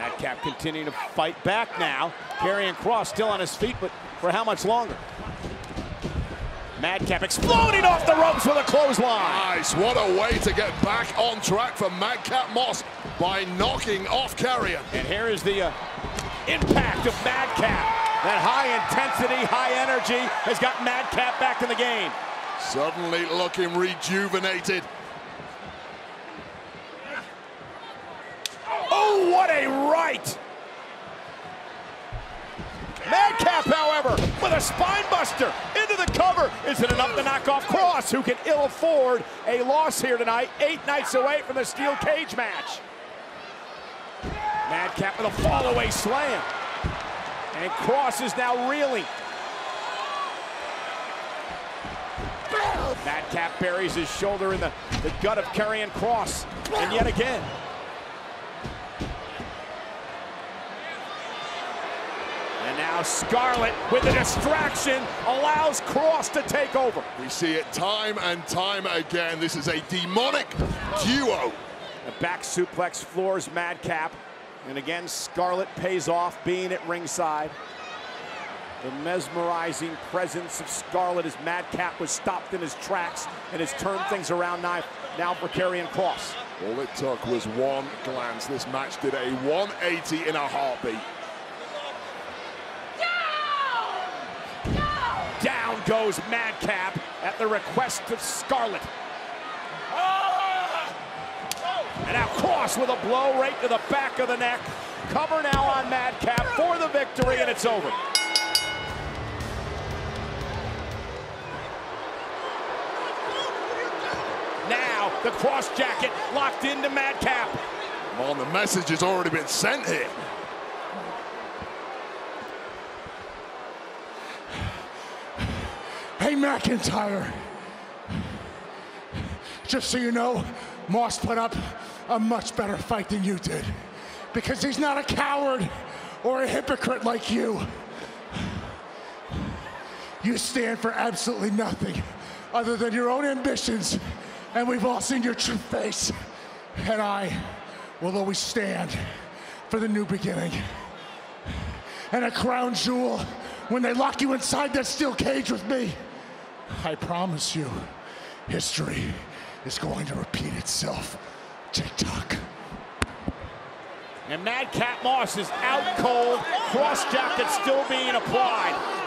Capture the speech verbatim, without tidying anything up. Madcap continuing to fight back now. Karrion Kross still on his feet, but for how much longer? Madcap exploding off the ropes with a clothesline. Nice, what a way to get back on track for Madcap Moss by knocking off Karrion. And here is the uh, impact of Madcap. That high intensity, high energy has got Madcap back in the game. Suddenly looking rejuvenated. Oh, what a right! Madcap, however, with a spine buster into the cover. Is it enough to knock off Kross, who can ill afford a loss here tonight, eight nights away from the steel cage match? Madcap with a fall away slam. And Kross is now reeling. Madcap buries his shoulder in the, the gut of Karrion Kross. And yet again. And now Scarlett with the distraction allows Kross to take over. We see it time and time again. This is a demonic duo. The back suplex floors Madcap. And again, Scarlett pays off being at ringside. The mesmerizing presence of Scarlett as Madcap was stopped in his tracks and has turned things around now, now for Karrion Kross. All it took was one glance. This match did a one eighty in a heartbeat. Down, down. Down goes Madcap at the request of Scarlett. And now Kross with a blow right to the back of the neck. Cover now on Madcap for the victory, and it's over. Now the Kross Jacket locked into Madcap. Well, the message has already been sent here. Hey, McIntyre. Just so you know, Moss put up a much better fight than you did, because he's not a coward or a hypocrite like you. You stand for absolutely nothing other than your own ambitions, and we've all seen your true face. And I will always stand for the new beginning. And a crown jewel when they lock you inside that steel cage with me. I promise you, history is going to repeat itself. Tick-tock. And Madcap Moss is out cold. Kross Jacket still being applied.